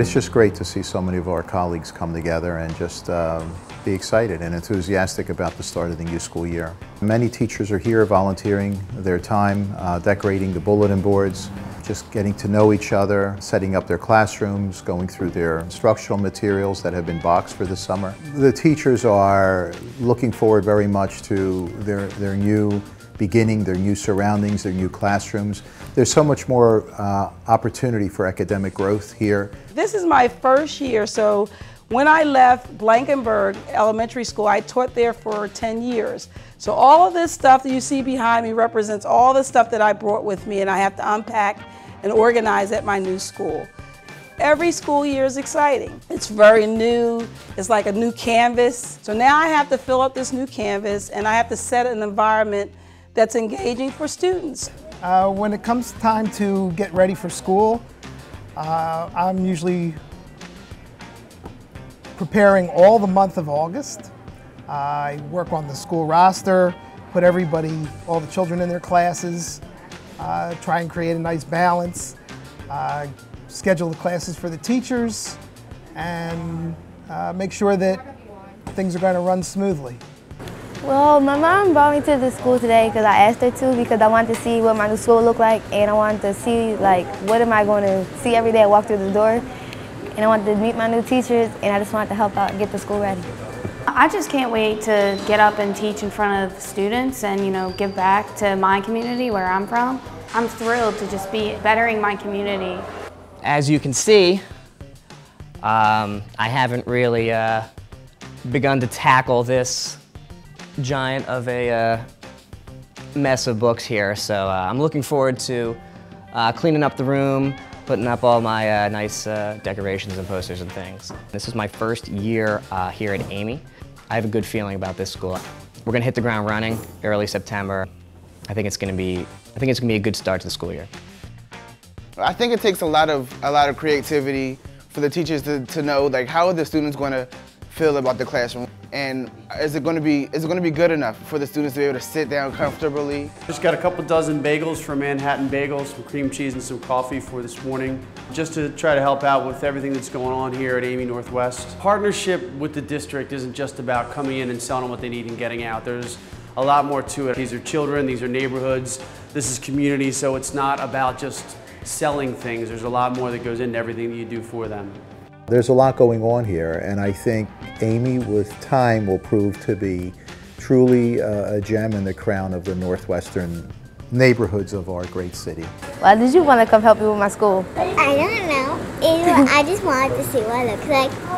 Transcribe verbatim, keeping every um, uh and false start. It's just great to see so many of our colleagues come together and just um, be excited and enthusiastic about the start of the new school year. Many teachers are here volunteering their time, uh, decorating the bulletin boards, just getting to know each other, setting up their classrooms, going through their instructional materials that have been boxed for the summer. The teachers are looking forward very much to their, their new beginning, their new surroundings, their new classrooms. There's so much more uh, opportunity for academic growth here. This is my first year, so when I left Blankenburg Elementary School, I taught there for ten years. So all of this stuff that you see behind me represents all the stuff that I brought with me and I have to unpack and organize at my new school. Every school year is exciting. It's very new, it's like a new canvas. So now I have to fill up this new canvas and I have to set an environment that's engaging for students. Uh, when it comes time to get ready for school, uh, I'm usually preparing all the month of August. Uh, I work on the school roster, put everybody, all the children in their classes, uh, try and create a nice balance, uh, schedule the classes for the teachers, and uh, make sure that things are going to run smoothly. Well, my mom brought me to the school today because I asked her to, because I wanted to see what my new school looked like and I wanted to see like what am I going to see every day I walk through the door, and I wanted to meet my new teachers and I just wanted to help out and get the school ready. I just can't wait to get up and teach in front of students and, you know, give back to my community where I'm from. I'm thrilled to just be bettering my community. As you can see, um, I haven't really uh, begun to tackle this giant of a uh, mess of books here, so uh, I'm looking forward to uh, cleaning up the room, putting up all my uh, nice uh, decorations and posters and things. This is my first year uh, here at Amy. I have a good feeling about this school. We're gonna hit the ground running early September. I think it's gonna be I think it's gonna be a good start to the school year. I think it takes a lot of a lot of creativity for the teachers to, to know like how are the students going to feel about the classroom. And is it going to be is it going to be good enough for the students to be able to sit down comfortably? Just got a couple dozen bagels from Manhattan Bagels, some cream cheese and some coffee for this morning, just to try to help out with everything that's going on here at Amy Northwest. Partnership with the district isn't just about coming in and selling what they need and getting out. There's a lot more to it. These are children, these are neighborhoods, this is community, so it's not about just selling things. There's a lot more that goes into everything that you do for them. There's a lot going on here, and I think Amy, with time, will prove to be truly a gem in the crown of the northwestern neighborhoods of our great city. Why did you want to come help me with my school? I don't know. I just wanted to see what it looks like.